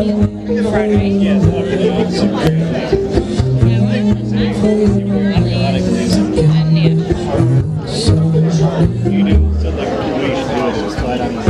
You do, so like, what you should do is just slide on the